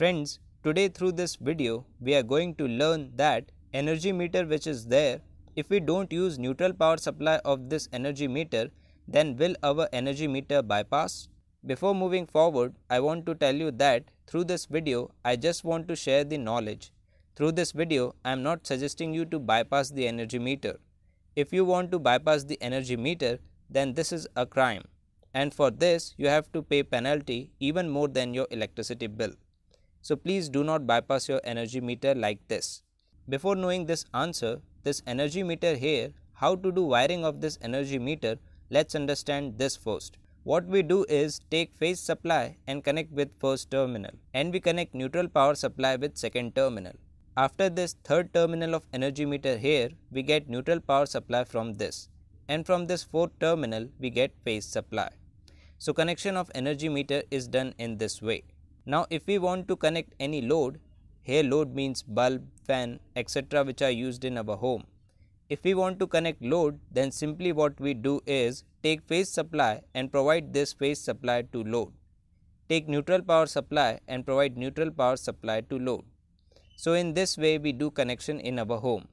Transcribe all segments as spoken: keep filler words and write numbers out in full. Friends, today through this video, we are going to learn that energy meter which is there, if we don't use neutral power supply of this energy meter, then will our energy meter bypass? Before moving forward, I want to tell you that through this video, I just want to share the knowledge. Through this video, I am not suggesting you to bypass the energy meter. If you want to bypass the energy meter, then this is a crime. And for this, you have to pay penalty even more than your electricity bill. So please do not bypass your energy meter like this. Before knowing this answer, this energy meter here, how to do wiring of this energy meter, let's understand this first. What we do is take phase supply and connect with first terminal. And we connect neutral power supply with second terminal. After this third terminal of energy meter here, we get neutral power supply from this. And from this fourth terminal, we get phase supply. So connection of energy meter is done in this way. Now if we want to connect any load, here load means bulb, fan, et cetera which are used in our home. If we want to connect load, then simply what we do is take phase supply and provide this phase supply to load. Take neutral power supply and provide neutral power supply to load. So in this way we do connection in our home.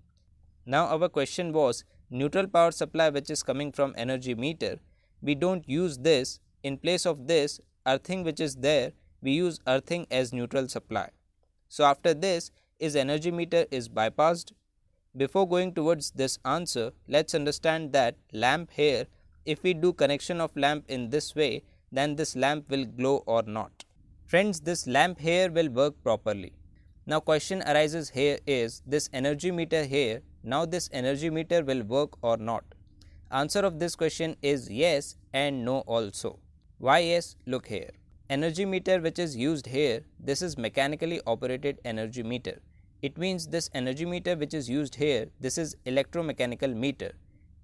Now our question was, neutral power supply which is coming from energy meter, we don't use this. In place of this earthing which is there, we use earthing as neutral supply. So after this, is energy meter is bypassed? Before going towards this answer, let's understand that lamp here, if we do connection of lamp in this way, then this lamp will glow or not. Friends, this lamp here will work properly. Now question arises here is, this energy meter here, now this energy meter will work or not? Answer of this question is yes and no also. Why yes? Look here. Energy meter which is used here, this is mechanically operated energy meter. It means this energy meter which is used here, this is electromechanical meter.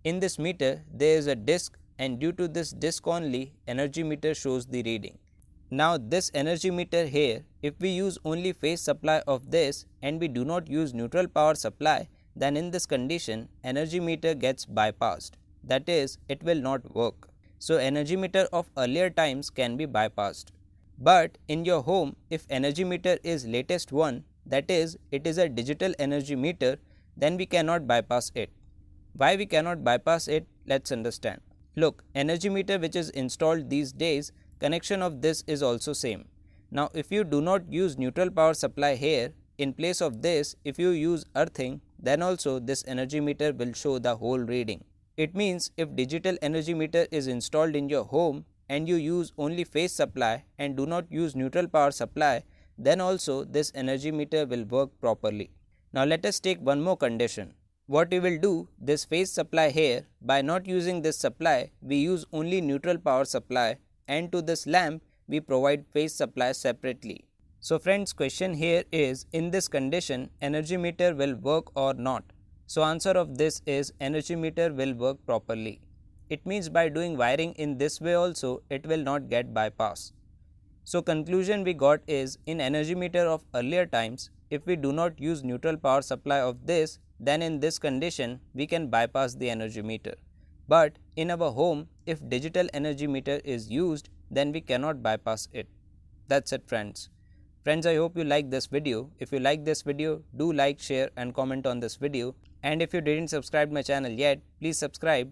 In this meter, there is a disc, and due to this disc only, energy meter shows the reading. Now this energy meter here, if we use only phase supply of this and we do not use neutral power supply, then in this condition, energy meter gets bypassed. That is, it will not work. So energy meter of earlier times can be bypassed. But in your home, if energy meter is latest one, that is, it is a digital energy meter, then we cannot bypass it. Why we cannot bypass it? Let's understand. Look, energy meter which is installed these days, connection of this is also same. Now if you do not use neutral power supply here, in place of this, if you use earthing, then also this energy meter will show the whole reading. It means if digital energy meter is installed in your home and you use only phase supply and do not use neutral power supply, then also this energy meter will work properly. Now let us take one more condition. What we will do, this phase supply here, by not using this supply, we use only neutral power supply. And to this lamp, we provide phase supply separately. So friends, question here is, in this condition, energy meter will work or not? So answer of this is, energy meter will work properly. It means by doing wiring in this way also, it will not get bypassed. So conclusion we got is, in energy meter of earlier times, if we do not use neutral power supply of this, then in this condition, we can bypass the energy meter. But in our home, if digital energy meter is used, then we cannot bypass it. That's it, friends. Friends, I hope you like this video. If you like this video, do like, share and comment on this video. And if you didn't subscribe my channel yet, please subscribe.